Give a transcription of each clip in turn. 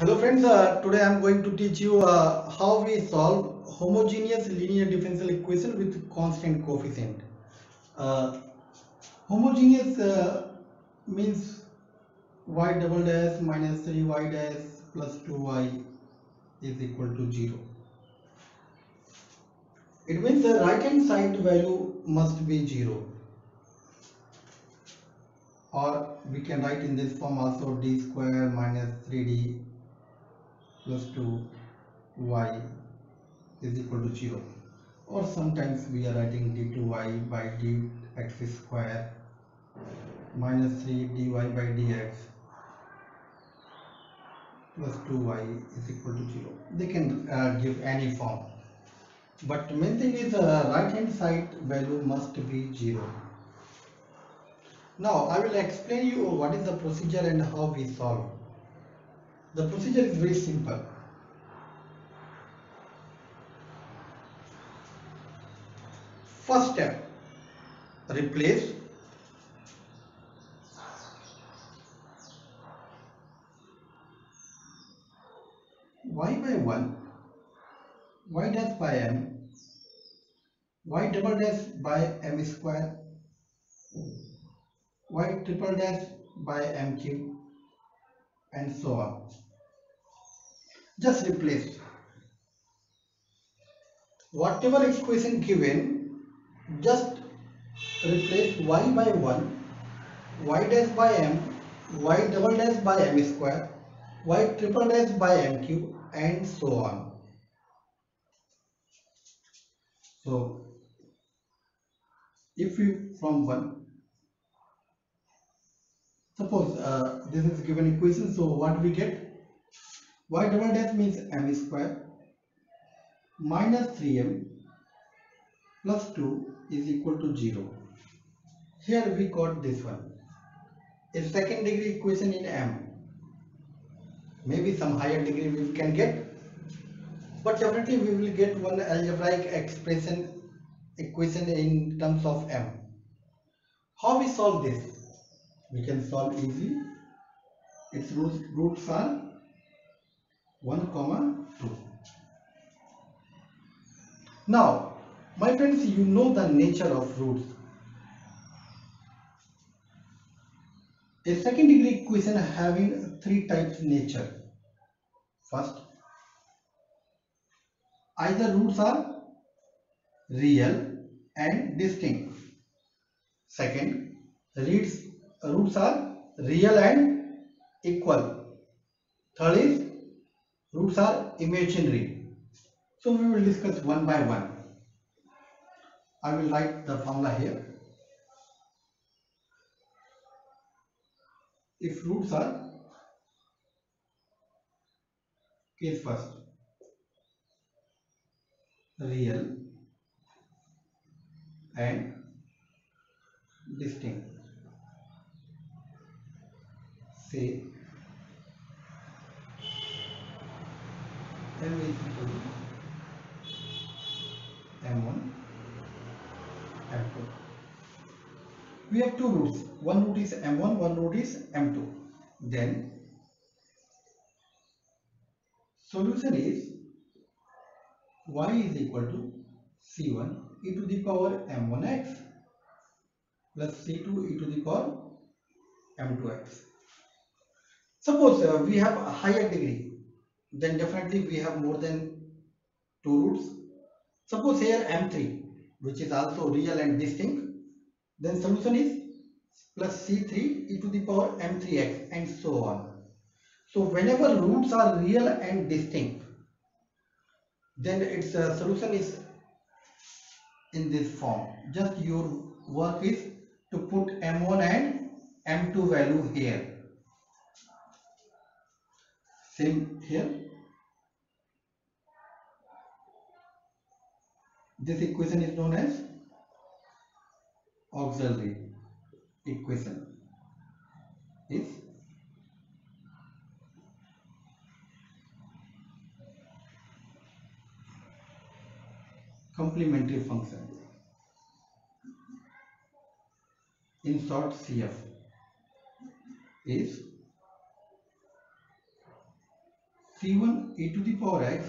Hello friends, today I am going to teach you how we solve homogeneous linear differential equation with constant coefficient. Homogeneous means y double dash minus 3y dash plus 2y is equal to 0. It means the right hand side value must be 0, or we can write in this form also d square minus 3d plus 2y is equal to 0, or sometimes we are writing d2y by dx square minus 3dy by dx plus 2y is equal to 0. They can give any form, but main thing is right hand side value must be 0. Now I will explain you what is the procedure and how we solve. The procedure is very simple. First step, replace y by 1, y dash by m, y double dash by m square, y triple dash by m cube, and so on. Just replace whatever equation given, just replace y by 1, y dash by m, y double dash by m square, y triple dash by m cube, and so on. So if you from 1, suppose this is given equation, so what we get? Y double dash means m square minus 3m plus 2 is equal to 0. Here we got this one, a second degree equation in m. Maybe some higher degree we can get, but definitely we will get one algebraic equation in terms of m. How we solve this? We can solve easy. Its roots are 1, 2. Now, my friends, you know the nature of roots. A second degree equation having three types nature. First, either roots are real and distinct. Second, roots are real and equal. Third is roots are imaginary. So we will discuss one by one. I will write the formula here. If roots are case first, real and distinct, say m is equal to m1, m2. We have two roots. One root is m1, one root is m2. Then solution is y is equal to c1 e to the power m1x plus c2 e to the power m2x. Suppose we have a higher degree, then definitely we have more than two roots. Suppose here m3, which is also real and distinct, then solution is plus c3 e to the power m3x, and so on. So whenever roots are real and distinct, then its solution is in this form. Just your work is to put m1 and m2 value here. Same here. This equation is known as auxiliary equation. Is complementary function. In short, CF is c1 e to the power x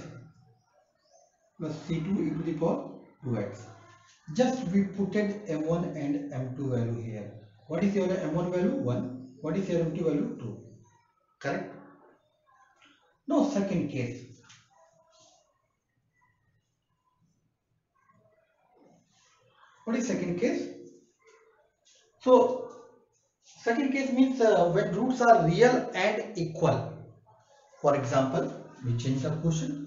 plus c2 e to the power 2x. Just we put at m1 and m2 value here. What is your m1 value? 1. What is your m2 value? 2. Correct? Now second case. What is second case? So second case means when roots are real and equal. For example, we change the question.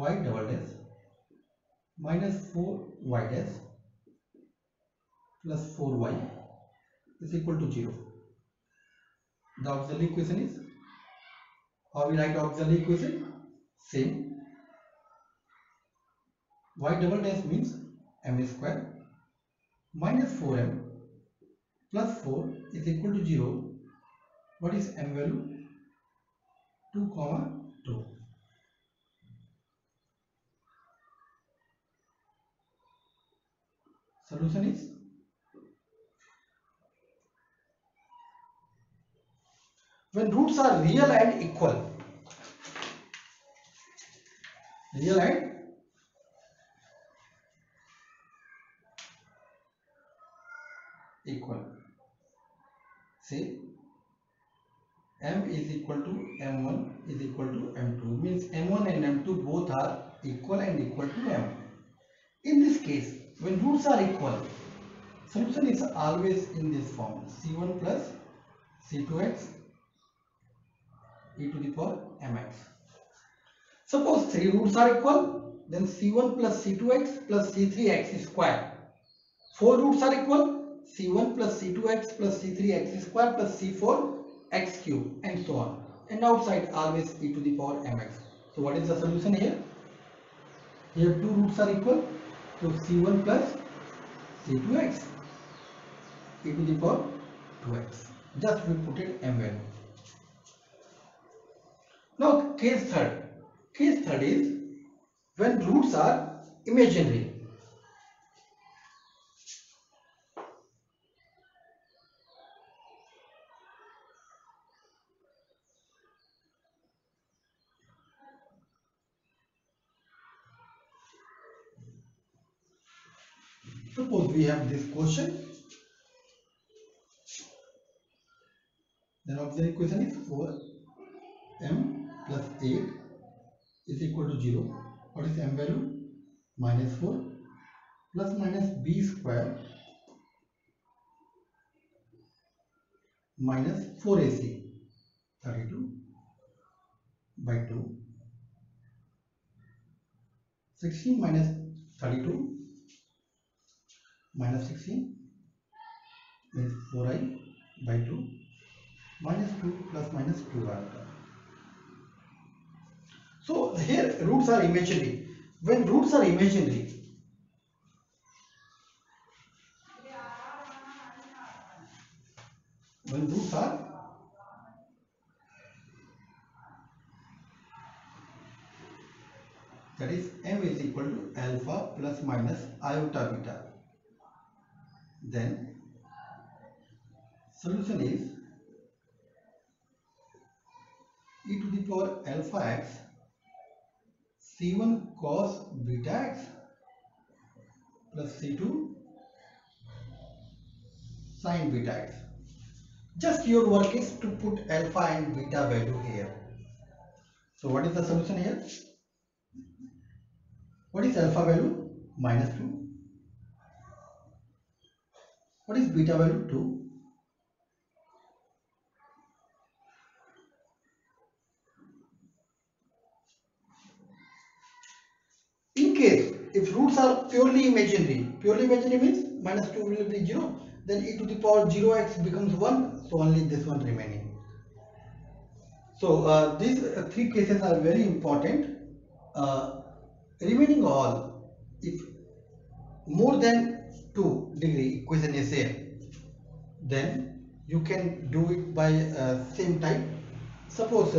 Y double dash minus 4y dash plus 4y is equal to 0. The auxiliary equation is, how we write auxiliary equation? Same. Y double dash means m square minus 4m plus 4 is equal to 0. What is m value? 2, 2. Solution is when roots are real and equal. Real and equal. See, m is equal to m1 is equal to m2, means m1 and m2 both are equal and equal to m. In this case, when roots are equal, solution is always in this form: c1 plus c2x e to the power mx. Suppose three roots are equal, then c1 plus c2x plus c3x square. Four roots are equal, c1 plus c2x plus c3x square plus c4x cube, and so on. And outside always e to the power mx. So what is the solution here? Here two roots are equal. So c1 plus c2x e to the power 2x. Just we put it m value. Now case third. Case third is when roots are imaginary. Suppose we have this question, then auxiliary equation is 4m plus 8 is equal to 0. What is m value? Minus 4 plus minus b square minus 4ac 32 by 2. 16 minus 32 minus 16 means 4i by 2 minus 2 plus minus 2r. So here roots are imaginary. When roots are imaginary, when roots are that is m is equal to alpha plus minus iota beta, then solution is e to the power alpha x c1 cos beta x plus c2 sin beta x. Just your work is to put alpha and beta value here. So what is the solution here? What is alpha value? Minus 2. What is beta value? 2. In case if roots are purely imaginary means minus 2 will be 0, then e to the power 0x becomes 1, so only this one remaining. So these three cases are very important. Remaining all, if more than 2 degree equation is there, then you can do it by same type. Suppose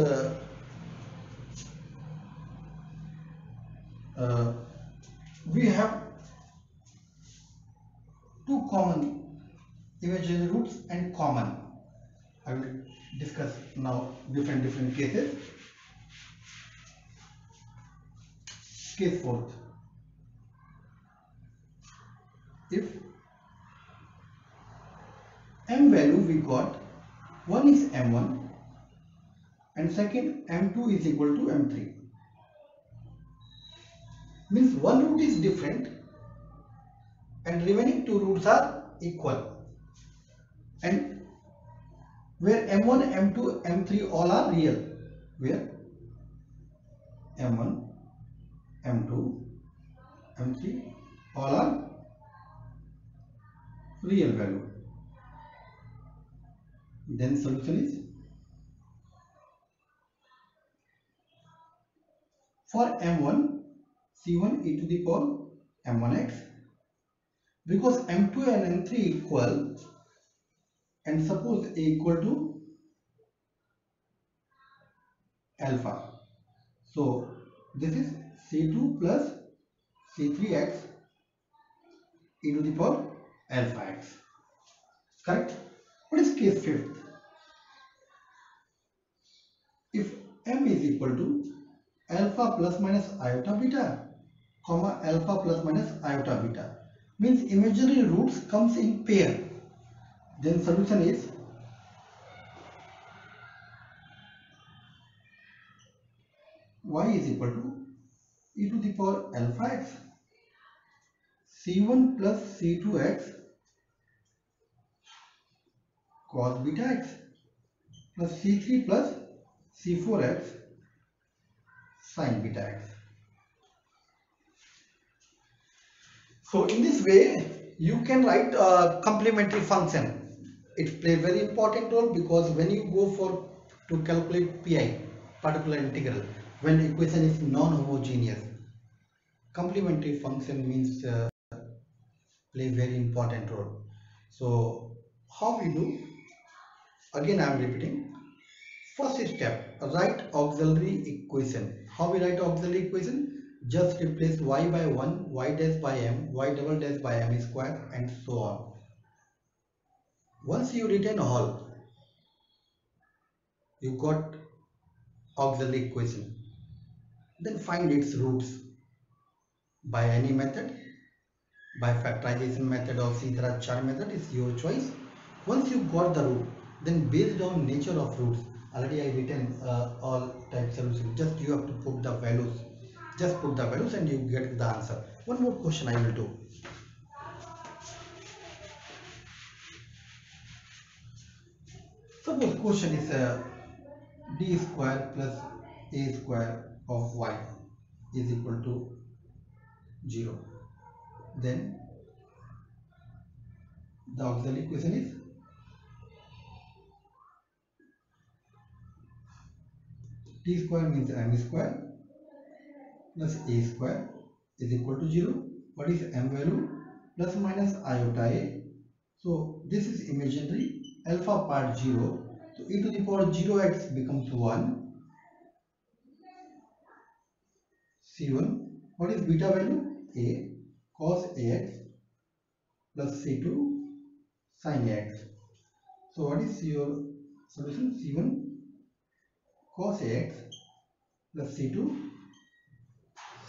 we have common imaginary roots and common. I will discuss now different cases. Case fourth. If m value we got, one is m1 and second m2 is equal to m3. Means one root is different and remaining two roots are equal, and where m1, m2, m3 all are real, where m1, m2, m3 all are real value, then solution is for m1 c1 e to the power m1x, because m2 and m3 equal, and suppose a equal to alpha, so this is c2 plus c3x e to the power alpha x. Correct? What is case fifth? If m is equal to alpha plus minus iota beta, comma alpha plus minus iota beta, means imaginary roots comes in pair, then solution is y is equal to e to the power alpha x c1 plus c2x cos beta x plus c3 plus c4x sin beta x. So in this way you can write a complementary function. It plays very important role because when you go for to calculate pi, particular integral, when equation is non-homogeneous, complementary function means play very important role. So how we do? Again I am repeating. First step, write auxiliary equation. How we write auxiliary equation? Just replace y by 1, y dash by m, y double dash by m square and so on. Once you retain all, you got auxiliary equation. Then find its roots by any method, by factorization method or Sintrachar method, is your choice. Once you got the root, then based on nature of roots, already I written all type solution. Just you have to put the values. Just put the values and you get the answer. One more question I will do. Suppose question is d square plus a square of y is equal to 0. Then the auxiliary equation is d square means m square plus a square is equal to 0. What is m value? Plus minus iota a. So this is imaginary, alpha part 0. So e to the power 0x becomes 1. C1. What is beta value? A cos ax plus C2 sin ax. So what is your solution? C1 cos ax plus C2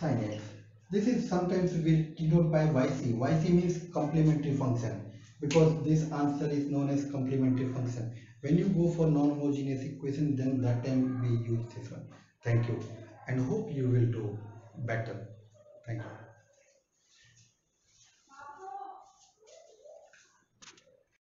sin x. This is sometimes denoted by yc. Yc means complementary function, because this answer is known as complementary function. When you go for non-homogeneous equation, then that time we use this one. Thank you, and hope you will do better. Thank you.